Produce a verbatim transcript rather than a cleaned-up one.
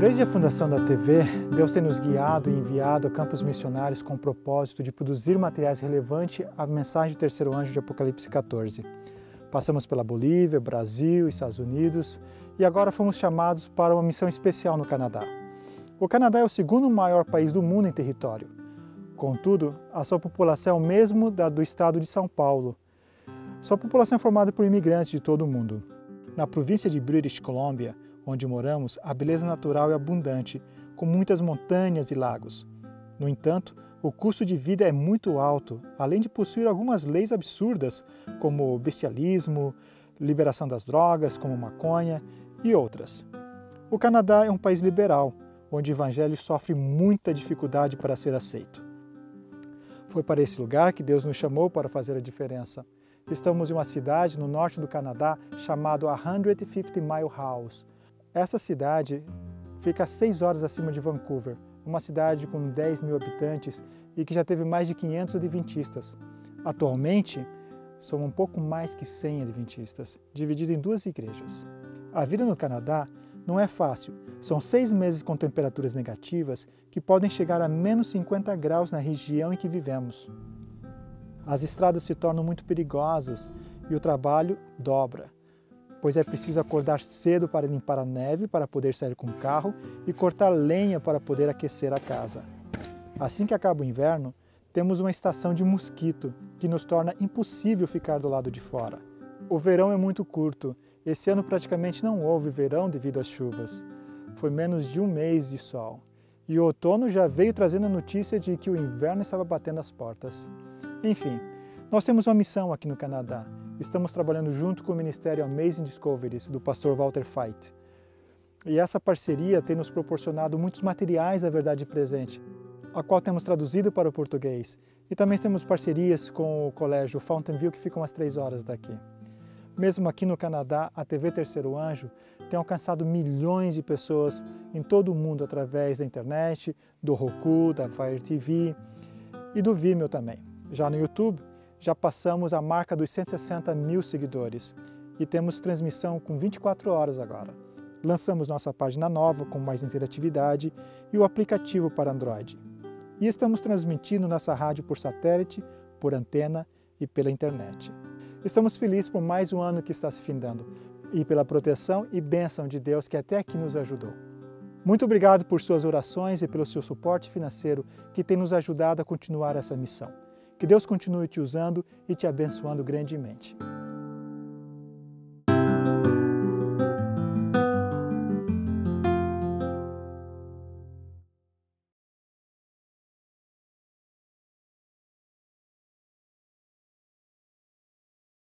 Desde a fundação da T V, Deus tem nos guiado e enviado a campos missionários com o propósito de produzir materiais relevantes à mensagem do Terceiro Anjo de Apocalipse quatorze. Passamos pela Bolívia, Brasil, Estados Unidos e agora fomos chamados para uma missão especial no Canadá. O Canadá é o segundo maior país do mundo em território. Contudo, a sua população é o mesmo da do estado de São Paulo. Sua população é formada por imigrantes de todo o mundo. Na província de British Columbia, onde moramos, a beleza natural é abundante, com muitas montanhas e lagos. No entanto, o custo de vida é muito alto, além de possuir algumas leis absurdas, como bestialismo, liberação das drogas, como maconha e outras. O Canadá é um país liberal, onde o evangelho sofre muita dificuldade para ser aceito. Foi para esse lugar que Deus nos chamou para fazer a diferença. Estamos em uma cidade no norte do Canadá chamada cento e cinquenta Mile House. Essa cidade fica a seis horas acima de Vancouver, uma cidade com dez mil habitantes e que já teve mais de quinhentos adventistas. Atualmente, são um pouco mais que cem adventistas, dividido em duas igrejas. A vida no Canadá não é fácil. São seis meses com temperaturas negativas que podem chegar a menos cinquenta graus na região em que vivemos. As estradas se tornam muito perigosas e o trabalho dobra, pois é preciso acordar cedo para limpar a neve para poder sair com o carro e cortar lenha para poder aquecer a casa. Assim que acaba o inverno, temos uma estação de mosquito, que nos torna impossível ficar do lado de fora. O verão é muito curto. Esse ano praticamente não houve verão devido às chuvas. Foi menos de um mês de sol. E o outono já veio trazendo a notícia de que o inverno estava batendo as portas. Enfim, nós temos uma missão aqui no Canadá. Estamos trabalhando junto com o Ministério Amazing Discoveries, do pastor Walter Veith. E essa parceria tem nos proporcionado muitos materiais da Verdade Presente, a qual temos traduzido para o português. E também temos parcerias com o colégio Fountain View, que fica umas três horas daqui. Mesmo aqui no Canadá, a T V Terceiro Anjo tem alcançado milhões de pessoas em todo o mundo através da internet, do Roku, da Fire T V e do Vimeo também. Já no YouTube, já passamos a marca dos cento e sessenta mil seguidores e temos transmissão com vinte e quatro horas agora. Lançamos nossa página nova com mais interatividade e o aplicativo para Android. E estamos transmitindo nossa rádio por satélite, por antena e pela internet. Estamos felizes por mais um ano que está se findando e pela proteção e bênção de Deus que até aqui nos ajudou. Muito obrigado por suas orações e pelo seu suporte financeiro que tem nos ajudado a continuar essa missão. Que Deus continue te usando e te abençoando grandemente.